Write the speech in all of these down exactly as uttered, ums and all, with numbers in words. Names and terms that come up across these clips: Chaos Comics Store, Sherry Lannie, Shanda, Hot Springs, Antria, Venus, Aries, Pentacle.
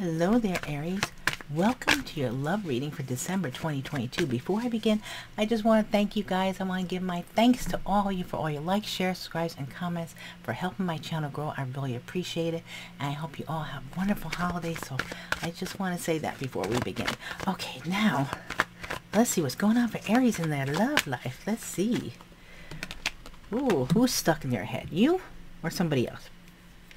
Hello there, Aries. Welcome to your love reading for December twenty twenty-two. Before I begin, I just want to thank you guys. I want to give my thanks to all of you for all your likes, shares, subscribes, and comments for helping my channel grow. I really appreciate it. And I hope you all have wonderful holidays. So I just want to say that before we begin. Okay, now let's see what's going on for Aries in their love life. Let's see. Ooh, who's stuck in their head? You or somebody else?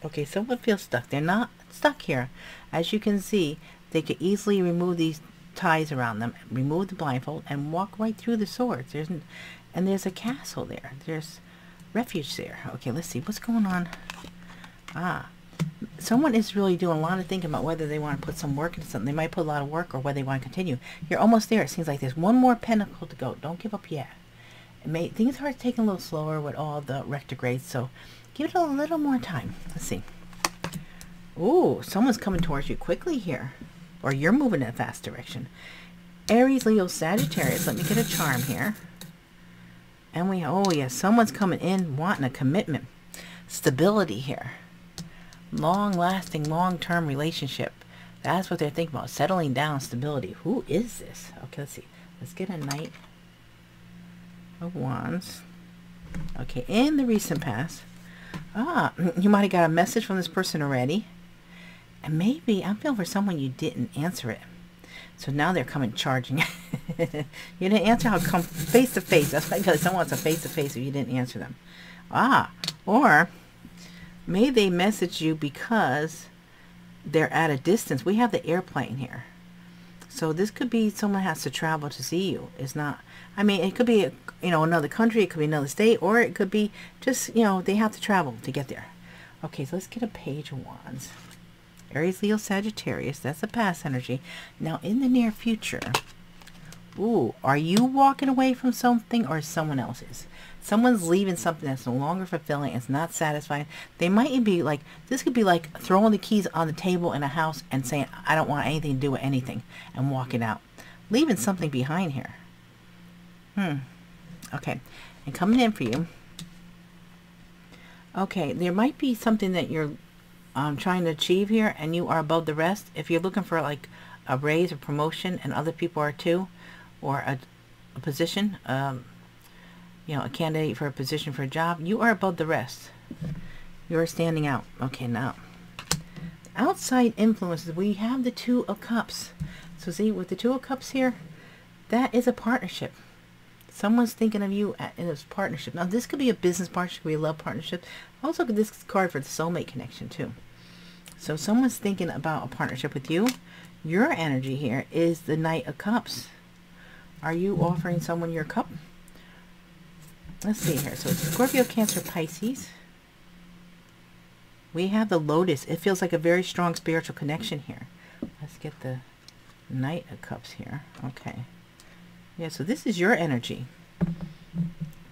Okay, someone feels stuck. They're not stuck here. As you can see, they could easily remove these ties around them, remove the blindfold, and walk right through the swords. There's an, and there's a castle there. There's refuge there. Okay, let's see. What's going on? Ah, someone is really doing a lot of thinking about whether they want to put some work into something. They might put a lot of work or whether they want to continue. You're almost there. It seems like there's one more pentacle to go. Don't give up yet. It may, things are taking a little slower with all the retrogrades, so give it a little more time. Let's see. Ooh, someone's coming towards you quickly here. Or you're moving in a fast direction. Aries, Leo, Sagittarius. Let me get a charm here. And we, oh yeah, someone's coming in wanting a commitment. Stability here. Long-lasting, long-term relationship. That's what they're thinking about. Settling down, stability. Who is this? Okay, let's see. Let's get a Knight of Wands. Okay, in the recent past. Ah, you might have got a message from this person already. And maybe, I'm feeling for someone you didn't answer it. So now they're coming charging. You didn't answer, I'll come face to face. That's why I feel like someone wants a face to face if you didn't answer them. Ah, or maybe they message you because they're at a distance. We have the airplane here. So this could be someone has to travel to see you. It's not, I mean, it could be, a, you know, another country. It could be another state, or it could be just, you know, they have to travel to get there. Okay, so let's get a Page of Wands. Aries, Leo, Sagittarius. That's a past energy. Now, in the near future, ooh, are you walking away from something or someone else is? Someone's leaving something that's no longer fulfilling. It's not satisfying. They might be like, this could be like throwing the keys on the table in a house and saying, I don't want anything to do with anything, and walking out. Leaving something behind here. Hmm. Okay. And coming in for you. Okay. There might be something that you're Um, trying to achieve here, and you are above the rest. If you're looking for like a raise or promotion, and other people are too, or a, a position, um, you know, a candidate for a position for a job, you are above the rest. You're standing out. Okay, now outside influences. We have the Two of Cups. So see, with the Two of Cups here, that is a partnership. Someone's thinking of you in this partnership. Now this could be a business partnership, could be a love partnership. Also, this card for the soulmate connection too. So someone's thinking about a partnership with you. Your energy here is the Knight of Cups. Are you offering someone your cup? Let's see here. So it's Scorpio, Cancer, Pisces. We have the Lotus. It feels like a very strong spiritual connection here. Let's get the Knight of Cups here. Okay. Yeah, so this is your energy.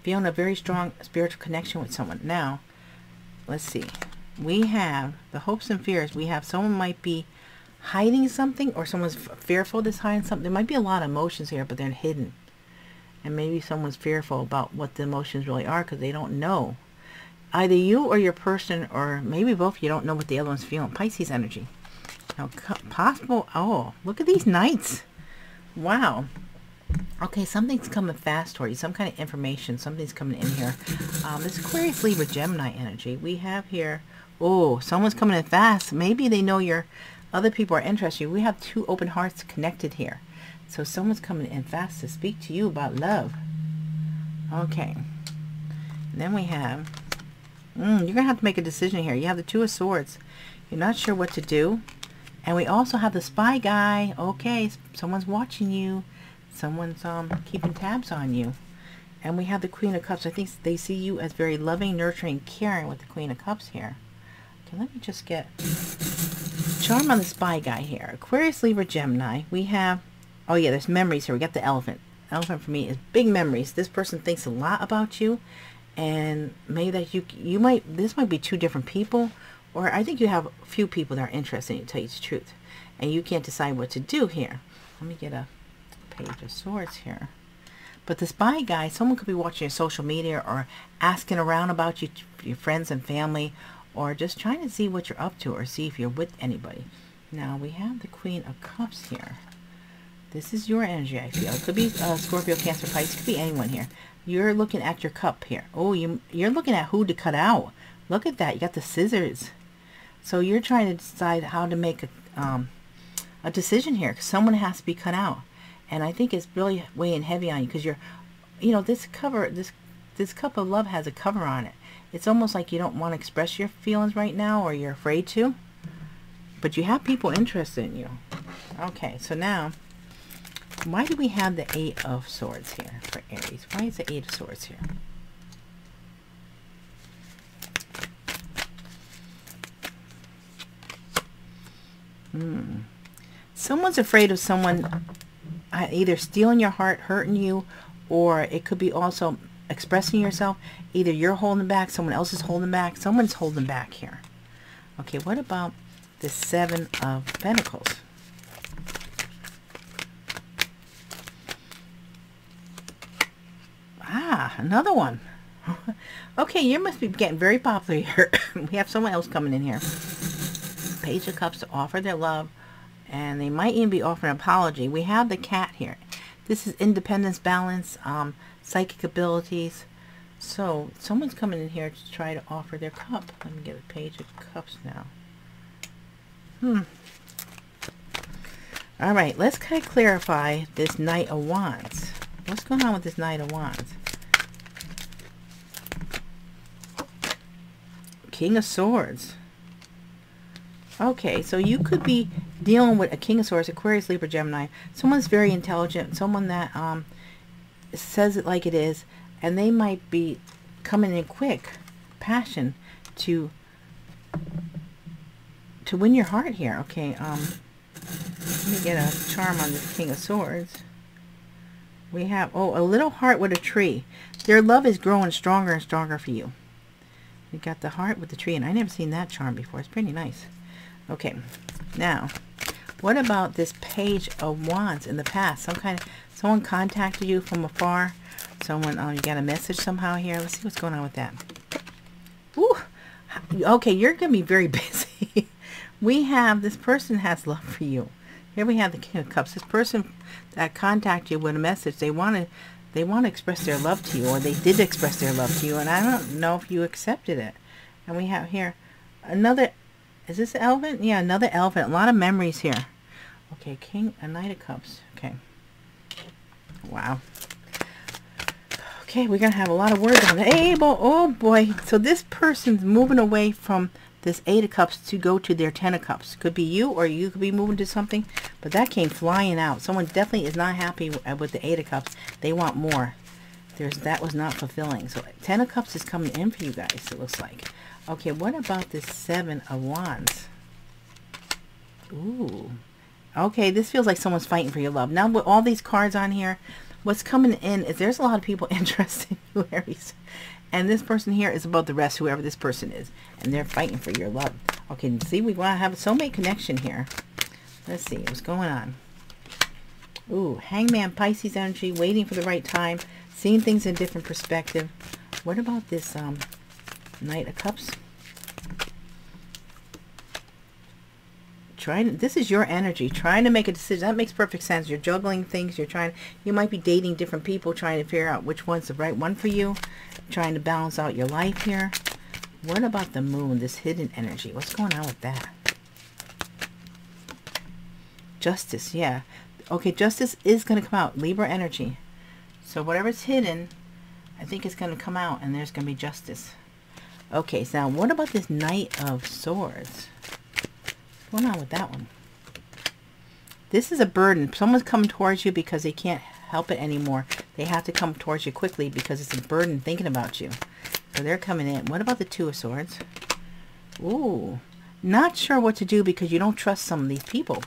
Feeling a very strong spiritual connection with someone. Now, let's see. We have the hopes and fears. We have someone might be hiding something, or someone's fearful that's hiding something. There might be a lot of emotions here, but they're hidden. And maybe someone's fearful about what the emotions really are because they don't know. Either you or your person, or maybe both, you don't know what the other one's feeling. Pisces energy. Now, possible, oh, look at these knights. Wow. Okay, something's coming fast toward you. Some kind of information. Something's coming in here. Um, this Aquarius, Libra, Gemini energy. We have here, oh, someone's coming in fast. Maybe they know your other people are interested in you. We have two open hearts connected here. So someone's coming in fast to speak to you about love. Okay. And then we have, mm, you're going to have to make a decision here. You have the Two of Swords. You're not sure what to do. And we also have the Spy Guy. Okay, someone's watching you. Someone's um, keeping tabs on you. And we have the Queen of Cups. I think they see you as very loving, nurturing, caring with the Queen of Cups here. Okay, let me just get charm on the Spy Guy here. Aquarius, Libra, Gemini. We have, oh yeah, there's memories here. We got the elephant. Elephant for me is big memories. This person thinks a lot about you, and maybe that you you might, this might be two different people, or I think you have a few people that are interested in you, to tell you the truth. And you can't decide what to do here. Let me get a Page of Swords here. But the Spy Guy, someone could be watching your social media, or asking around about you, your friends and family, or just trying to see what you're up to, or see if you're with anybody. Now we have the Queen of Cups here. This is your energy, I feel. It could be uh, Scorpio, Cancer, Pisces. Could be anyone here. You're looking at your cup here. Oh, you, you're looking at who to cut out. Look at that. You got the scissors. So you're trying to decide how to make a, um, a decision here. Because someone has to be cut out. And I think it's really weighing heavy on you. Because you're, you know, this cover, this, this cup of love has a cover on it. It's almost like you don't want to express your feelings right now. Or you're afraid to. But you have people interested in you. Okay, so now... why do we have the Eight of Swords here for Aries? Why is the Eight of Swords here? Hmm. Someone's afraid of someone either stealing your heart, hurting you, or it could be also expressing yourself. Either you're holding back, someone else is holding back, someone's holding back here. Okay, what about the Seven of Pentacles? Another one. Okay, you must be getting very popular here. We have someone else coming in here. Page of Cups to offer their love, and they might even be offering an apology. We have the Cat here. This is independence, balance, um, psychic abilities. So someone's coming in here to try to offer their cup. Let me get a Page of Cups now. Hmm. All right, let's kind of clarify this Knight of Wands. What's going on with this Knight of Wands? King of Swords. Okay, so you could be dealing with a King of Swords, Aquarius, Libra, Gemini. Someone's very intelligent, someone that um, says it like it is, and they might be coming in quick, passion, to to win your heart here. Okay, um, let me get a charm on this King of Swords. We have, oh, a little heart with a tree. Their love is growing stronger and stronger for you. We got the heart with the tree, and I never seen that charm before. It's pretty nice. Okay, now what about this Page of Wands in the past? Some kind of someone contacted you from afar. Someone, oh, you got a message somehow here. Let's see what's going on with that. Ooh, okay, you're gonna be very busy. We have this person has love for you. Here we have the King of Cups. This person that contacted you with a message, they want to. They want to express their love to you, or they did express their love to you, and I don't know if you accepted it. And we have here another, is this elephant? Yeah, another elephant. A lot of memories here. Okay, King, a Knight of Cups. Okay. Wow. Okay, we're going to have a lot of words on it. Hey, oh boy. So this person's moving away from this Eight of Cups to go to their Ten of Cups. Could be you, or you could be moving to something, but that came flying out. Someone definitely is not happy with the Eight of Cups. They want more. There's, that was not fulfilling. So Ten of Cups is coming in for you guys, it looks like. Okay, what about this Seven of Wands? Ooh. Okay, this feels like someone's fighting for your love. Now with all these cards on here, what's coming in is there's a lot of people interested in you, Aries. And this person here is above the rest, whoever this person is. And they're fighting for your love. Okay, see, we want to have a soulmate connection here. Let's see what's going on. Ooh, Hangman, Pisces energy, waiting for the right time, seeing things in a different perspective. What about this um, Knight of Cups? Trying, this is your energy, trying to make a decision. That makes perfect sense. You're juggling things. You're trying, you might be dating different people, trying to figure out which one's the right one for you. Trying to balance out your life here. What about the Moon, this hidden energy? What's going on with that? Justice, yeah. Okay, justice is going to come out. Libra energy. So whatever's hidden, I think it's going to come out, and there's going to be justice. Okay, so now what about this Knight of Swords? What's going on with that one? This is a burden. Someone's coming towards you because they can't help it anymore. They have to come towards you quickly because it's a burden thinking about you. So they're coming in. What about the Two of Swords? Ooh, not sure what to do because you don't trust some of these people.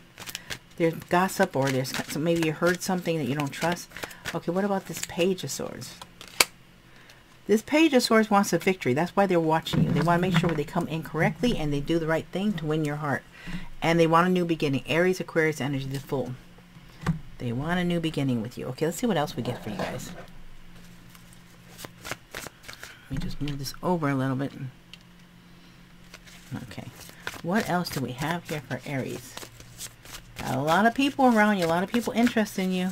There's gossip, or there's so maybe you heard something that you don't trust. Okay, what about this Page of Swords? This Page of Swords wants a victory. That's why they're watching you. They want to make sure they come in correctly and they do the right thing to win your heart. And they want a new beginning. Aries, Aquarius energy, the Fool. They want a new beginning with you. Okay, let's see what else we get for you guys. Let me just move this over a little bit. Okay. What else do we have here for Aries? Got a lot of people around you, a lot of people interested in you.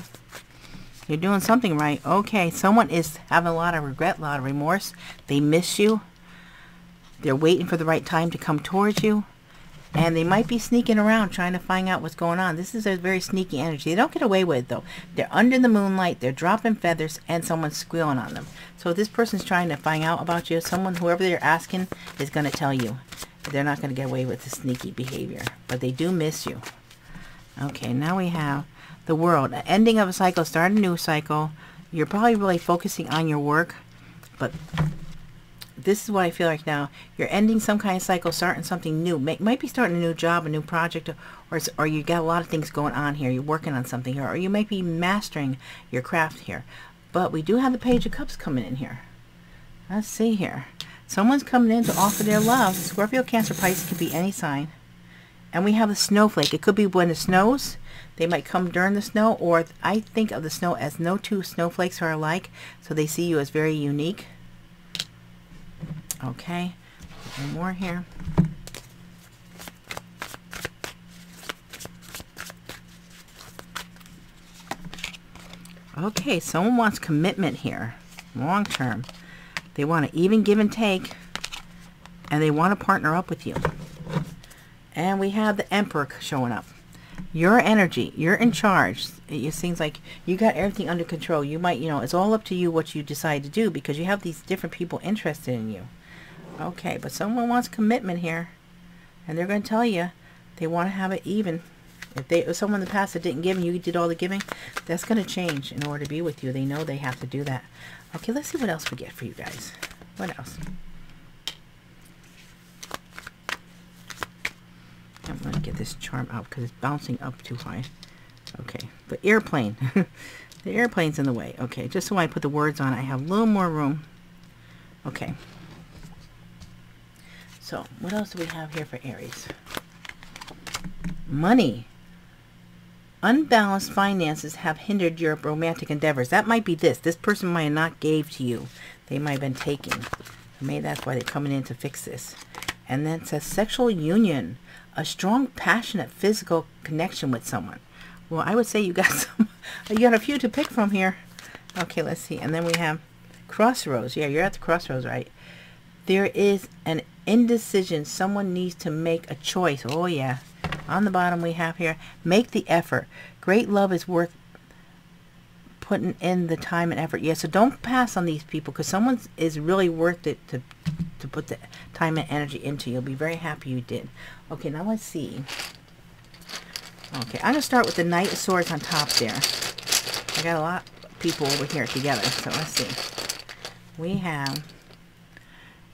You're doing something right. Okay, someone is having a lot of regret, a lot of remorse. They miss you. They're waiting for the right time to come towards you. And they might be sneaking around trying to find out what's going on. This is a very sneaky energy. They don't get away with it, though. They're under the moonlight. They're dropping feathers, and someone's squealing on them. So this person's trying to find out about you. Someone, whoever they're asking, is going to tell you. They're not going to get away with the sneaky behavior. But they do miss you. Okay, now we have the world. Ending of a cycle, start a new cycle. You're probably really focusing on your work, but this is what I feel like now. You're ending some kind of cycle, starting something new. May, might be starting a new job, a new project, or, or you got a lot of things going on here. You're working on something here, or you might be mastering your craft here. But we do have the Page of Cups coming in here. Let's see here. Someone's coming in to offer their love. Scorpio, Cancer, Pisces, could be any sign. And we have a snowflake. It could be when it snows. They might come during the snow, or I think of the snow as no two snowflakes are alike. So they see you as very unique. Okay, one more here. Okay, someone wants commitment here, long term. They want to even give and take, and they want to partner up with you. And we have the Emperor showing up. Your energy, you're in charge. It seems like you got everything under control. You might, you know, it's all up to you what you decide to do, because you have these different people interested in you. Okay, but someone wants commitment here, and they're going to tell you they want to have it even. If they, if someone in the past that didn't give and you did all the giving, that's going to change in order to be with you. They know they have to do that. Okay, let's see what else we get for you guys. What else? I'm going to get this charm out because it's bouncing up too high. Okay, the airplane. The airplane's in the way. Okay, just so I put the words on, I have a little more room. Okay. So, what else do we have here for Aries? Money. Unbalanced finances have hindered your romantic endeavors. That might be this. This person might not gave to you. They might have been taking. Maybe that's why they're coming in to fix this. And then it says sexual union. A strong, passionate, physical connection with someone. Well, I would say you got some. You got a few to pick from here. Okay, let's see. And then we have crossroads. Yeah, you're at the crossroads, right? There is an indecision. Someone needs to make a choice. Oh, yeah. On the bottom we have here, make the effort. Great love is worth putting in the time and effort. Yeah, so don't pass on these people, because someone is really worth it to, to put the time and energy into. You'll be very happy you did. Okay, now let's see. Okay, I'm going to start with the Knight of Swords on top there. I got a lot of people over here together, so let's see. We have...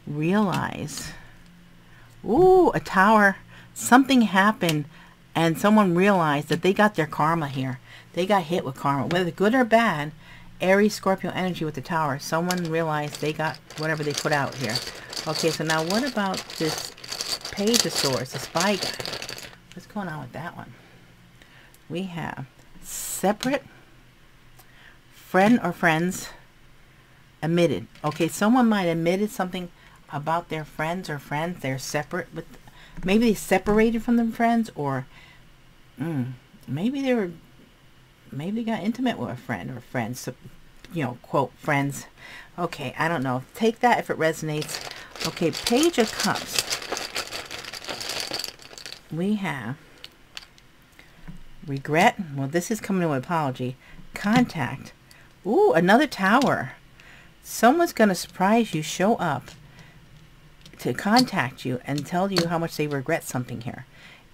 realize. Ooh, a tower. Something happened and someone realized that they got their karma here. They got hit with karma, whether good or bad. Aries, Scorpio energy with the tower. Someone realized they got whatever they put out here. Okay, so now what about this Page of Swords, the spy guy? What's going on with that one? We have separate, friend or friends, admitted. Okay, someone might have admitted something about their friends or friends. They're separate with, maybe they separated from their friends, or mm, maybe they were, maybe they got intimate with a friend or friends, so, you know, quote friends. Okay, I don't know. Take that if it resonates. Okay, Page of Cups. We have regret. Well, this is coming to an apology. Contact. Ooh, another tower. Someone's going to surprise you, show up to contact you and tell you how much they regret something here.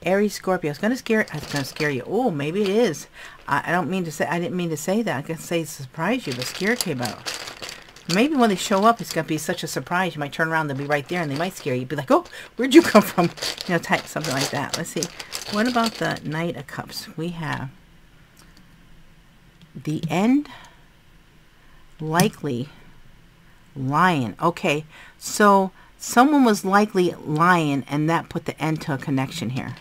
Aries, Scorpio, it's going to scare, it's going to scare you. Oh, maybe it is. I, I don't mean to say, I didn't mean to say that. I can say surprise you, but scare came out. Maybe when they show up, it's going to be such a surprise. You might turn around, they'll be right there, and they might scare you. You'd be like, oh, where'd you come from? You know, type something like that. Let's see. What about the Knight of Cups? We have the end, likely, lying. Okay, so someone was likely lying, and that put the end to a connection here.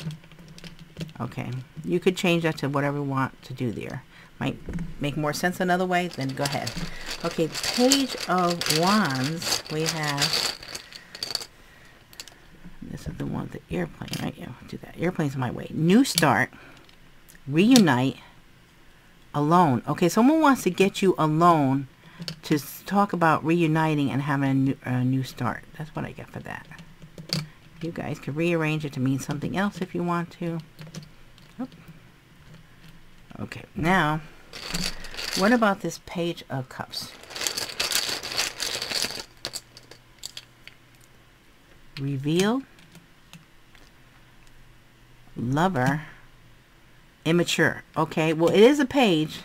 Okay, you could change that to whatever you want to do there. Might make more sense another way, then go ahead. Okay, Page of Wands. We have, this is the one with the airplane, right? Yeah, I'll do that. Airplane's my way. New start. reunite alone. Okay, someone wants to get you alone to talk about reuniting and having a new, a new start. That's what I get for that. You guys can rearrange it to mean something else if you want to. Okay, now, what about this Page of Cups? Reveal, Lover, Immature. Okay, well, it is a page,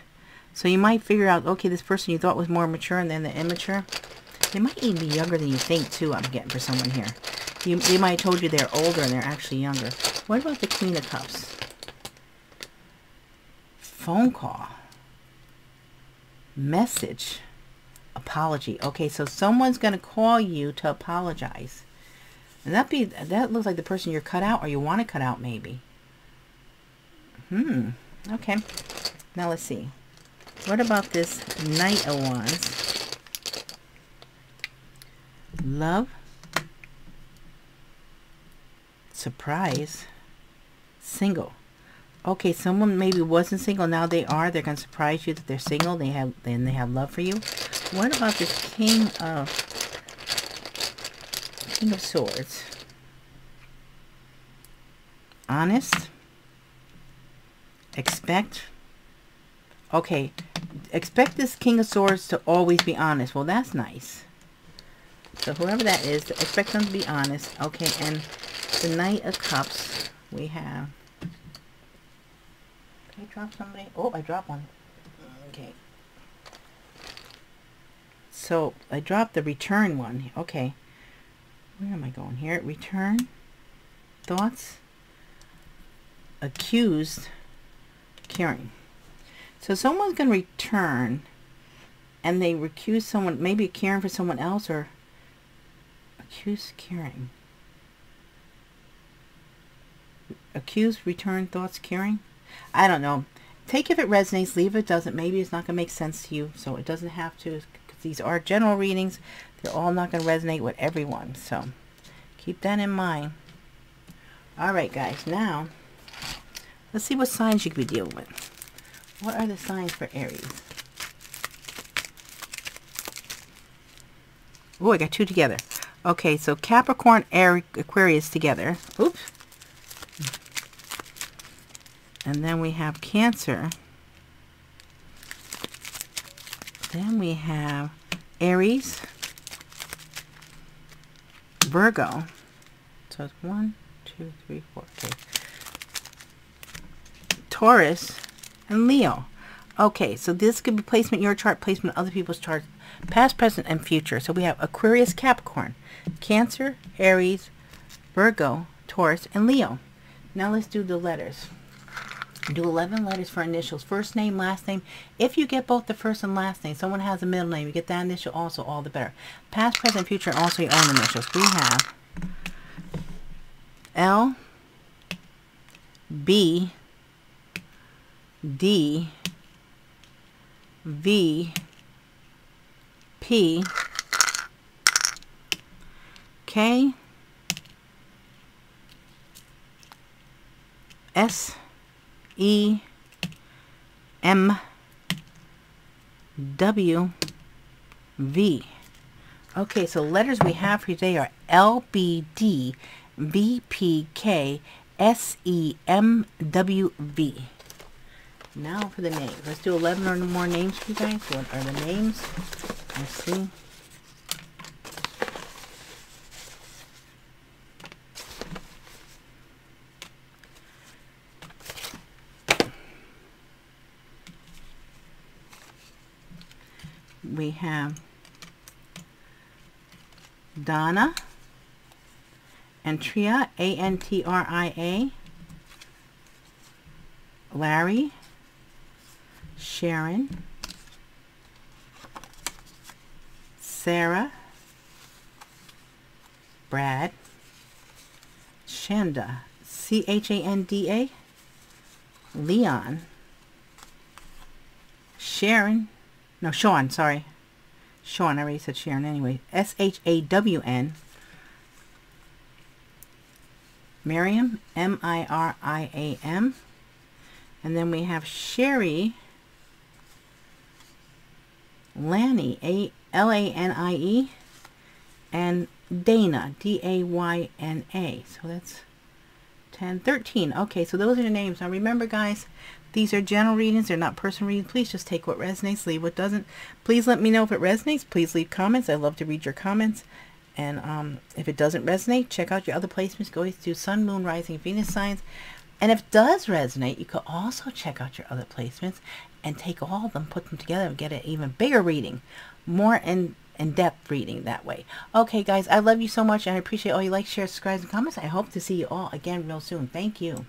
so you might figure out, okay, this person you thought was more mature and then they're immature. They might even be younger than you think, too, I'm getting for someone here. You, they might have told you they're older and they're actually younger. What about the Queen of Cups? Phone call, message, apology. Okay, so someone's going to call you to apologize. And that be that looks like the person you're cut out or you want to cut out, maybe. Hmm. Okay. Now let's see. What about this Knight of Wands? Love. Surprise. Single. Okay, someone maybe wasn't single. Now they are. They're going to surprise you that they're single. They have and they have love for you. What about this King of King of Swords? Honest. Expect. Okay. Expect this King of Swords to always be honest. Well, that's nice. So whoever that is, expect them to be honest. Okay, and the Knight of Cups we have. Can I drop somebody? Oh, I dropped one. Okay. So I dropped the return one. Okay. Where am I going here? Return, thoughts, accused, caring. So someone's going to return and they recuse someone, maybe caring for someone else or accused caring. Accused, return, thoughts, caring. I don't know. Take if it resonates, leave if it doesn't. Maybe it's not going to make sense to you, so it doesn't have to. Because these are general readings. They're all not going to resonate with everyone, so keep that in mind. All right, guys. Now, let's see what signs you could be dealing with. What are the signs for Aries? Oh, I got two together. Okay, so Capricorn, Aries, Aquarius together. Oops. And then we have Cancer. Then we have Aries, Virgo. So it's one, two, three, four, okay. Taurus and Leo. Okay, so this could be placement, your chart, placement, other people's charts, past, present, and future. So we have Aquarius, Capricorn, Cancer, Aries, Virgo, Taurus, and Leo. Now let's do the letters. Do eleven letters for initials. First name, last name. If you get both the first and last name, someone has a middle name, you get that initial also, all the better. Past, present, future, and also your own initials. We have L, B, D, V, P, K, S, E, M, W, V. Okay, so letters we have for today are L, B, D, V, P, K, S, E, M, W, V. Now for the names. Let's do eleven or more names for you guys. What are the names? Let's see. We have Donna, Antria, A N T R I A, Larry, Sharon, Sarah, Brad, Shanda, C H A N D A, Leon, Sharon, No, Sean, sorry. Sean, I already said Sharon anyway. S H A W N. Miriam, M I R I A M. And then we have Sherry Lannie, L A N I E, and Dana, D A Y N A. So that's ten, thirteen. Okay, so those are the names. Now remember, guys, these are general readings. They're not personal readings. Please just take what resonates, leave what doesn't. Please let me know if it resonates. Please leave comments. I love to read your comments. And um, if it doesn't resonate, check out your other placements. Go through Sun, Moon, Rising, Venus signs. And if it does resonate, you could also check out your other placements and take all of them, put them together, and get an even bigger reading, more in, in-depth reading that way. Okay, guys, I love you so much, and I appreciate all you likes, shares, subscribes, and comments. I hope to see you all again real soon. Thank you.